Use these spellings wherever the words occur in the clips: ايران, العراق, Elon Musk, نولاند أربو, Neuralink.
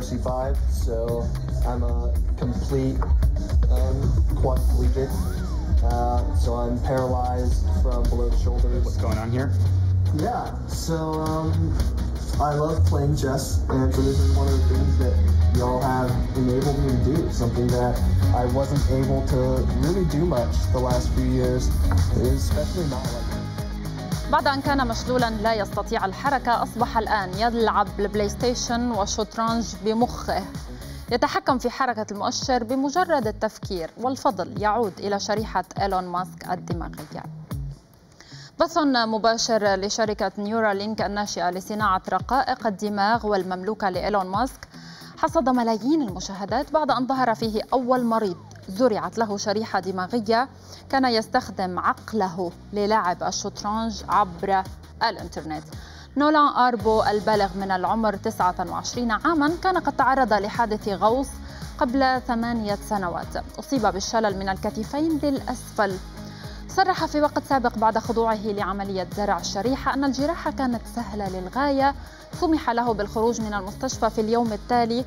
4C5, so I'm a complete quadriplegic. So I'm paralyzed from below the shoulders. What's going on here? Yeah, so I love playing chess, and so this is one of the things that y'all have enabled me to do, something that I wasn't able to really do much the last few years, especially not like that. بعد أن كان مشلولاً لا يستطيع الحركة، أصبح الآن يلعب البلاي ستيشن والشطرنج بمخه. يتحكم في حركة المؤشر بمجرد التفكير، والفضل يعود إلى شريحة إيلون ماسك الدماغية. بث مباشر لشركة نيورالينك الناشئة لصناعة رقائق الدماغ والمملوكة لإيلون ماسك حصد ملايين المشاهدات بعد أن ظهر فيه أول مريض زرعت له شريحة دماغية كان يستخدم عقله للعب الشطرنج عبر الإنترنت. نولاند أربو البالغ من العمر 29 عاماً كان قد تعرض لحادث غوص قبل 8 سنوات، أصيب بالشلل من الكتفين للأسفل. صرح في وقت سابق بعد خضوعه لعملية زرع الشريحة أن الجراحة كانت سهلة للغاية، سمح له بالخروج من المستشفى في اليوم التالي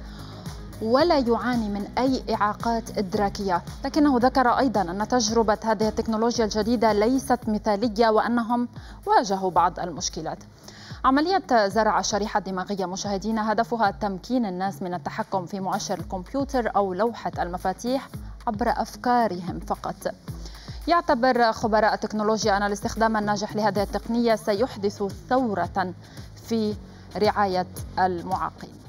ولا يعاني من أي إعاقات إدراكية، لكنه ذكر أيضاً أن تجربة هذه التكنولوجيا الجديدة ليست مثالية وأنهم واجهوا بعض المشكلات. عملية زرع الشريحة الدماغية مشاهدين هدفها تمكين الناس من التحكم في مؤشر الكمبيوتر أو لوحة المفاتيح عبر أفكارهم فقط. يعتبر خبراء التكنولوجيا أن الاستخدام الناجح لهذه التقنية سيحدث ثورة في رعاية المعاقين.